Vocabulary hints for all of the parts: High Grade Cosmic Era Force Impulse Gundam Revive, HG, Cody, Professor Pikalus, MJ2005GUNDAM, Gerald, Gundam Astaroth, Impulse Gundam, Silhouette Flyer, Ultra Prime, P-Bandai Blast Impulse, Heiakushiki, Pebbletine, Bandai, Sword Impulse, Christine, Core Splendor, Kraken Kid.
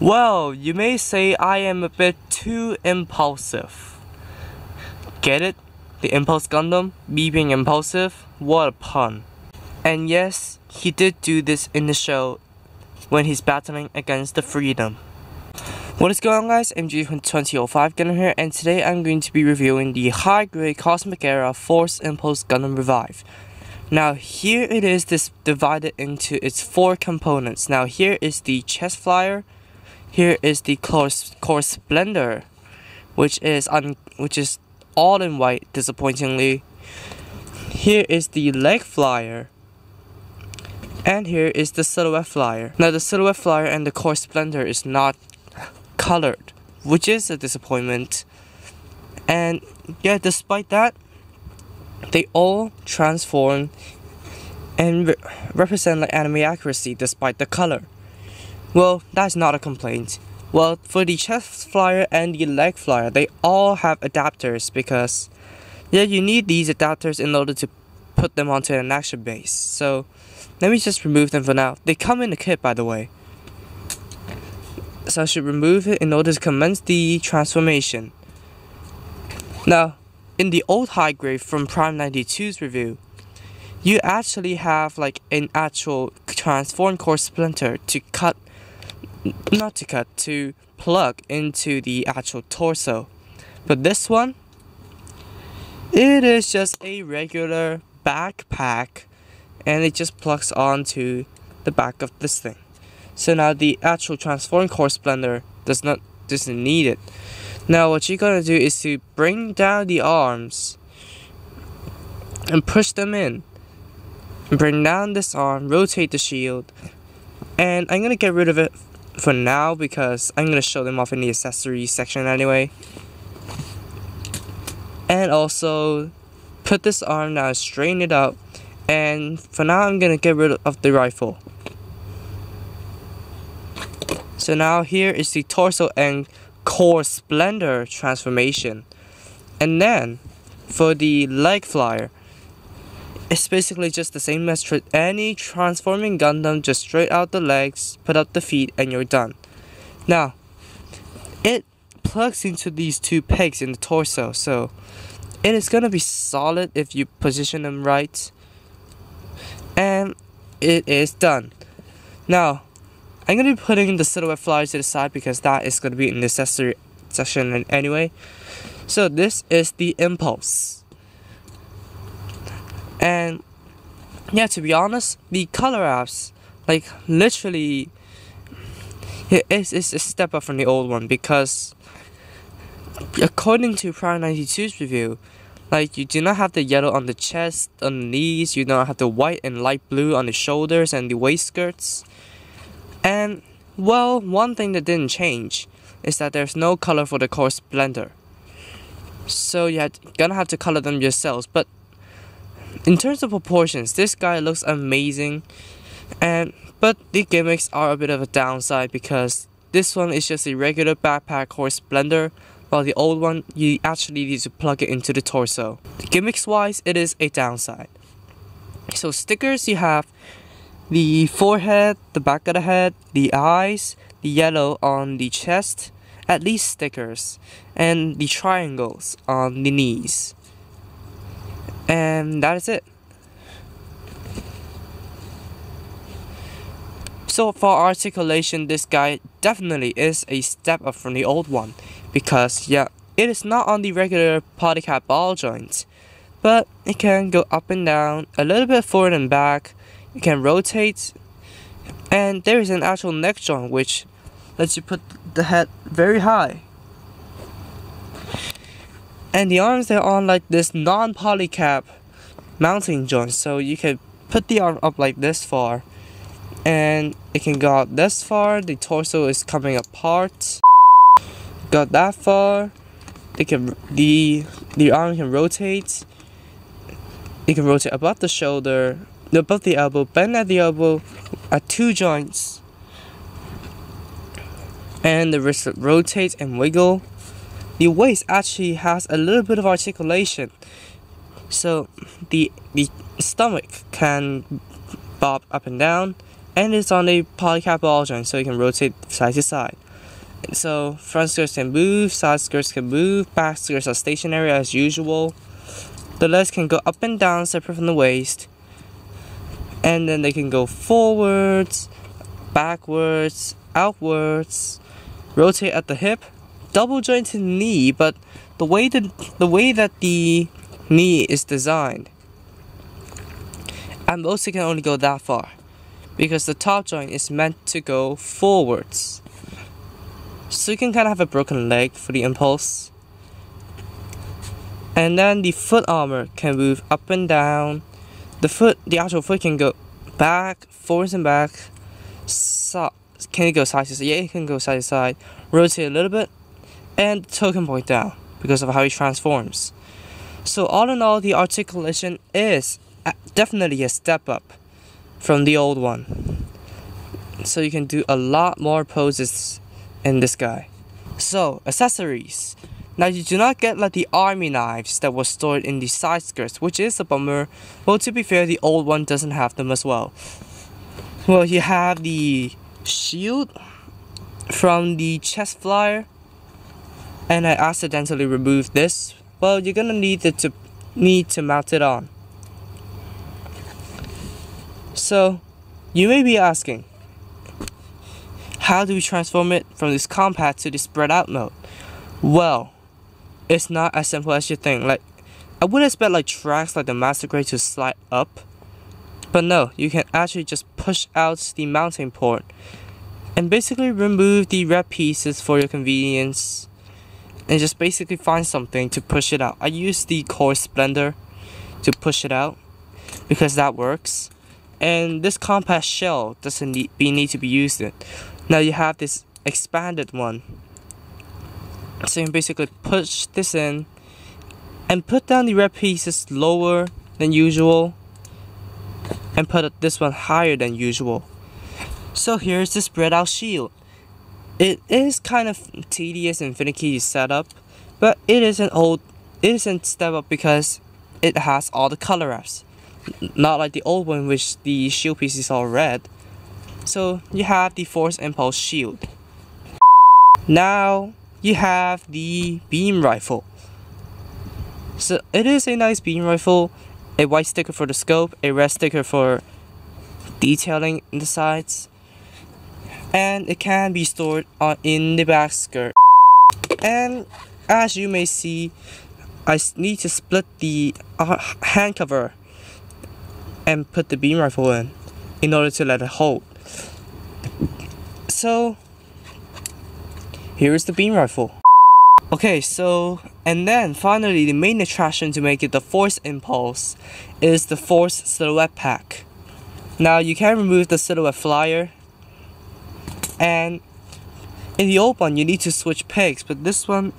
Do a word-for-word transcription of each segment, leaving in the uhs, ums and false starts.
Well, you may say I am a bit too impulsive. Get it? The Impulse Gundam? Me being impulsive? What a pun. And yes, he did do this in the show when he's battling against the Freedom. What is going on, guys? M G twenty oh five Gundam here, and today I'm going to be reviewing the High Grade Cosmic Era Force Impulse Gundam Revive. Now here it is, this divided into its four components. Now here is the chest flyer. Here is the Core Splendor, which is un which is all in white, disappointingly. Here is the leg flyer, and here is the Silhouette Flyer. Now the Silhouette Flyer and the Core Splendor is not colored, which is a disappointment. And yeah, despite that, they all transform and re represent like anime accuracy despite the color. Well, that's not a complaint. Well, for the chest flyer and the leg flyer, they all have adapters because, yeah, you need these adapters in order to put them onto an action base. So, let me just remove them for now. They come in the kit, by the way. So I should remove it in order to commence the transformation. Now, in the old high grade from Prime ninety-two's review, you actually have like an actual transformed Core Splendor to cut Not to cut, to plug into the actual torso. But this one, it is just a regular backpack, and it just plugs onto the back of this thing. So now the actual transformed Core Splendor does not doesn't need it. Now what you're gonna do is to bring down the arms and push them in. Bring down this arm, rotate the shield, and I'm gonna get rid of it for now because I'm going to show them off in the accessories section anyway. And also put this arm now, straighten it up, and for now I'm going to get rid of the rifle. So now here is the torso and Core Splendor transformation. And then for the leg flyer, it's basically just the same as tra any transforming Gundam, just straight out the legs, put up the feet, and you're done. Now, it plugs into these two pegs in the torso, so it is gonna be solid if you position them right. And it is done. Now, I'm gonna be putting the Silhouette Flyer to the side because that is gonna be in the accessory section anyway. So this is the Impulse. And yeah, to be honest, the color apps, like literally, it's, it's a step up from the old one because according to Prime ninety-two's review, like you do not have the yellow on the chest, on the knees, you don't have the white and light blue on the shoulders and the waist skirts. And well, one thing that didn't change is that there's no color for the Core Splendor. So you're gonna have to color them yourselves, but in terms of proportions, this guy looks amazing, and but the gimmicks are a bit of a downside because this one is just a regular backpack Core Splendor, while the old one, you actually need to plug it into the torso. Gimmicks-wise, it is a downside. So stickers, you have the forehead, the back of the head, the eyes, the yellow on the chest, at least stickers, and the triangles on the knees. And that is it. So for articulation, this guy definitely is a step up from the old one because yeah, it is not on the regular bodycat ball joints, but it can go up and down, a little bit forward and back, it can rotate, and there is an actual neck joint which lets you put the head very high. And the arms, they're on like this non-polycap mounting joint, so you can put the arm up like this far, and it can go out this far, the torso is coming apart, got that far, they can, the, the arm can rotate, it can rotate above the shoulder, above the elbow, bend at the elbow, at two joints, and the wrist rotates and wiggle. The waist actually has a little bit of articulation, so the the stomach can bob up and down, and it's on a polycap all-joint, so you can rotate side to side. So front skirts can move, side skirts can move, back skirts are stationary as usual. The legs can go up and down separate from the waist, and then they can go forwards, backwards, outwards, rotate at the hip, double jointed knee, but the way that the way that the knee is designed, at most it can only go that far, because the top joint is meant to go forwards. So you can kind of have a broken leg for the Impulse. And then the foot armor can move up and down. The foot, the actual foot can go back, forwards and back. So, can it go side to side? Yeah, it can go side to side. Rotate a little bit. And the toe can point down because of how he transforms. So all in all, the articulation is definitely a step up from the old one. So you can do a lot more poses in this guy. So, accessories. Now you do not get like the army knives that were stored in the side skirts, which is a bummer. Well, to be fair, the old one doesn't have them as well. Well, you have the shield from the chest flyer, and I accidentally removed this. Well, you're gonna need it to need to mount it on. So, you may be asking, how do we transform it from this compact to the spread out mode? Well, it's not as simple as you think. Like, I would expect like tracks like the Master Grade to slide up, but no, you can actually just push out the mounting port and basically remove the red pieces for your convenience, and just basically find something to push it out. I used the Core Splendor to push it out because that works, and this compact shell doesn't need, be, need to be used in. Now you have this expanded one, so you can basically push this in and put down the red pieces lower than usual and put this one higher than usual. So here's the spread out shield. It is kind of tedious and finicky to set up, but it is an old it isn't step up because it has all the color wraps, not like the old one which the shield piece is all red. So you have the Force Impulse shield. Now you have the beam rifle. So it is a nice beam rifle. A white sticker for the scope, a red sticker for detailing in the sides, and it can be stored on in the back skirt. And as you may see, I need to split the uh, hand cover and put the beam rifle in in order to let it hold. So, here is the beam rifle. Okay, so, and then finally the main attraction to make it the Force Impulse is the Force Silhouette Pack. Now you can remove the Silhouette Flyer, and in the old one you need to switch pegs, but this one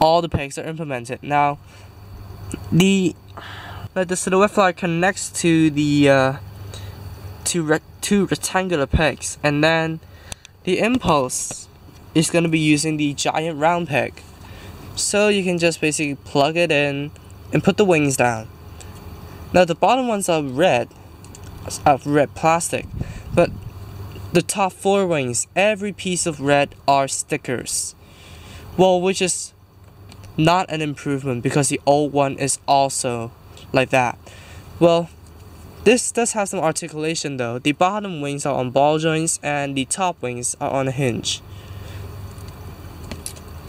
all the pegs are implemented. Now, the, like the Silhouette Flyer connects to the uh, to re two rectangular pegs, and then the Impulse is going to be using the giant round peg. So you can just basically plug it in and put the wings down. Now the bottom ones are red, are red plastic, but the top four wings, every piece of red are stickers. Well, which is not an improvement because the old one is also like that. Well, this does have some articulation though. The bottom wings are on ball joints and the top wings are on a hinge.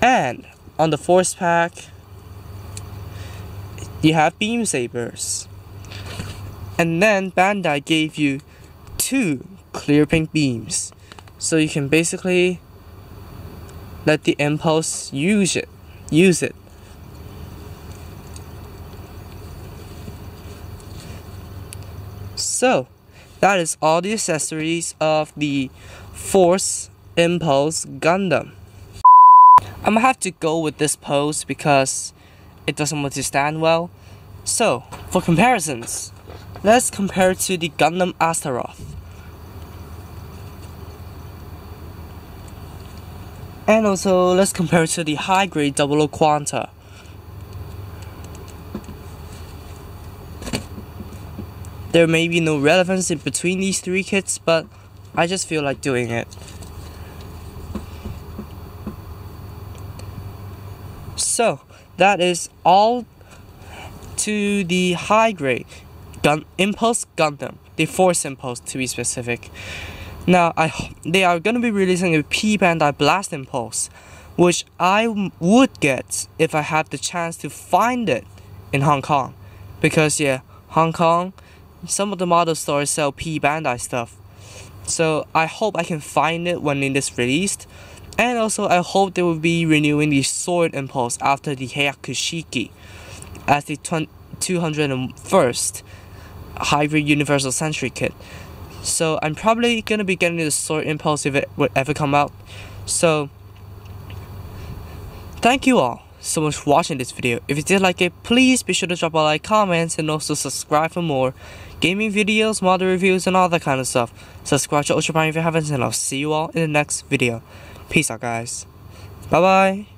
And on the Force Pack, you have beam sabers. And then Bandai gave you two clear pink beams, so you can basically let the Impulse use it. Use it. So, that is all the accessories of the Force Impulse Gundam. I'm gonna have to go with this pose because it doesn't want to stand well. So, for comparisons, let's compare it to the Gundam Astaroth. And also, let's compare it to the High Grade double O Quanta. There may be no relevance in between these three kits, but I just feel like doing it. So, that is all to the High Grade Gun Impulse Gundam, the Force Impulse to be specific. Now, I, they are going to be releasing a P-Bandai Blast Impulse, which I would get if I had the chance to find it in Hong Kong. Because, yeah, Hong Kong, some of the model stores sell P-Bandai stuff. So, I hope I can find it when it is released. And also, I hope they will be renewing the Sword Impulse after the Heiakushiki as the two hundred first Hybrid Universal Century Kit. So, I'm probably going to be getting the Sword Impulse if it would ever come out. So, thank you all so much for watching this video. If you did like it, please be sure to drop a like, comments, and also subscribe for more gaming videos, model reviews, and all that kind of stuff. Subscribe to Ultra Prime if you haven't, and I'll see you all in the next video. Peace out, guys. Bye bye.